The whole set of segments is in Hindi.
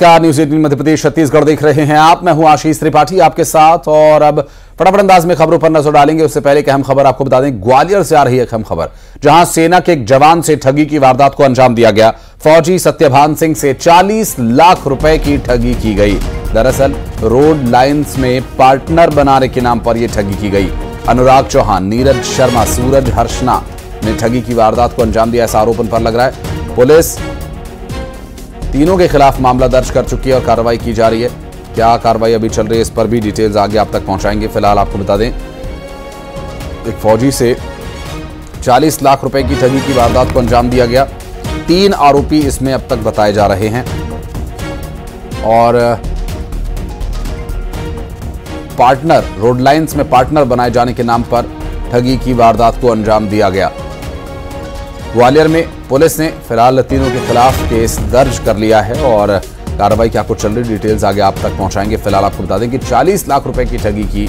नमस्कार न्यूज़18 मध्य प्रदेश छत्तीसगढ़ देख रहे हैं आप। मैं हूं आशीष त्रिपाठी आपके साथ और अब फटाफट अंदाज में खबरों पर नजर डालेंगे। उससे पहले एक अहम खबर आपको बता दें, ग्वालियर से आ रही है एक अहम खबर, जहां सेना के एक जवान से ठगी की वारदात को अंजाम दिया गया। फौजी सत्यवान सिंह से 40 लाख रुपए की ठगी की गई। दरअसल रोड लाइन्स में पार्टनर बनाने के नाम पर यह ठगी की गई। अनुराग चौहान, नीरज शर्मा, सूरज हर्षना ने ठगी की वारदात को अंजाम दिया, ऐसा आरोप उन पर लग रहा है। पुलिस तीनों के खिलाफ मामला दर्ज कर चुकी है और कार्रवाई की जा रही है। क्या कार्रवाई अभी चल रही है इस पर भी डिटेल्स आगे आप तक पहुंचाएंगे। फिलहाल आपको बता दें, एक फौजी से 40 लाख रुपए की ठगी की वारदात को अंजाम दिया गया। 3 आरोपी इसमें अब तक बताए जा रहे हैं और पार्टनर रोड लाइन्स में पार्टनर बनाए जाने के नाम पर ठगी की वारदात को अंजाम दिया गया। ग्वालियर में पुलिस ने फिलहाल तीनों के खिलाफ केस दर्ज कर लिया है और कार्रवाई क्या कुछ चल रही डिटेल्स आगे आप तक पहुंचाएंगे। फिलहाल आपको बता दें कि 40 लाख रुपए की ठगी की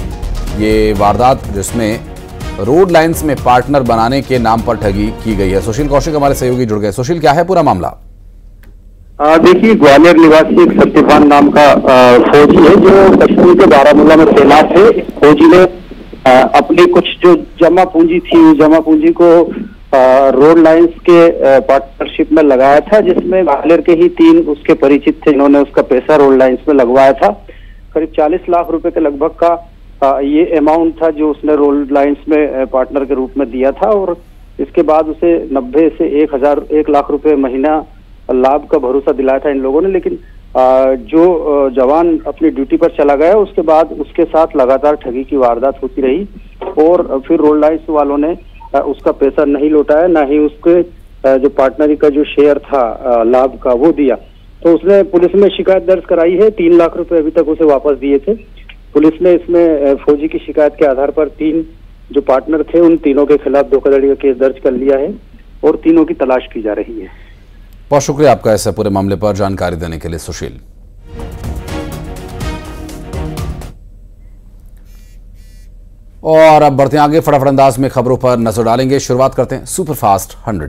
ये वारदात, जिसमें रोड लाइन्स में पार्टनर बनाने के नाम पर ठगी की गई है। सुशील कौशिक हमारे सहयोगी जुड़ गए। सुशील, क्या है पूरा मामला? देखिए, ग्वालियर निवासी एक सत्यवान नाम का फौजी है जो कश्मीर के बारामूला में तैनात है। फौजी ने अपनी कुछ जो जमा पूंजी थी, जमा पूंजी को रोड लाइन्स के पार्टनरशिप में लगाया था, जिसमें ग्वालियर के ही 3 उसके परिचित थे, इन्होंने उसका पैसा रोड लाइन्स में लगवाया था। करीब 40 लाख रुपए के लगभग का ये अमाउंट था जो उसने रोड लाइन्स में पार्टनर के रूप में दिया था और इसके बाद उसे 90 से 1 लाख रुपए महीना लाभ का भरोसा दिलाया था इन लोगों ने। लेकिन जो जवान अपनी ड्यूटी पर चला गया उसके बाद उसके साथ लगातार ठगी की वारदात होती रही और फिर रोड लाइन्स वालों ने उसका पैसा नहीं लौटाया, ना ही उसके जो पार्टनरी का जो शेयर था लाभ का वो दिया। तो उसने पुलिस में शिकायत दर्ज कराई है। 3 लाख रुपए अभी तक उसे वापस दिए थे। पुलिस ने इसमें फौजी की शिकायत के आधार पर 3 जो पार्टनर थे उन तीनों के खिलाफ धोखाधड़ी का केस दर्ज कर लिया है और तीनों की तलाश की जा रही है। बहुत शुक्रिया आपका ऐसा पूरे मामले पर जानकारी देने के लिए सुशील। और अब बढ़ते आगे फटाफट अंदाज में खबरों पर नजर डालेंगे। शुरुआत करते हैं सुपरफास्ट 100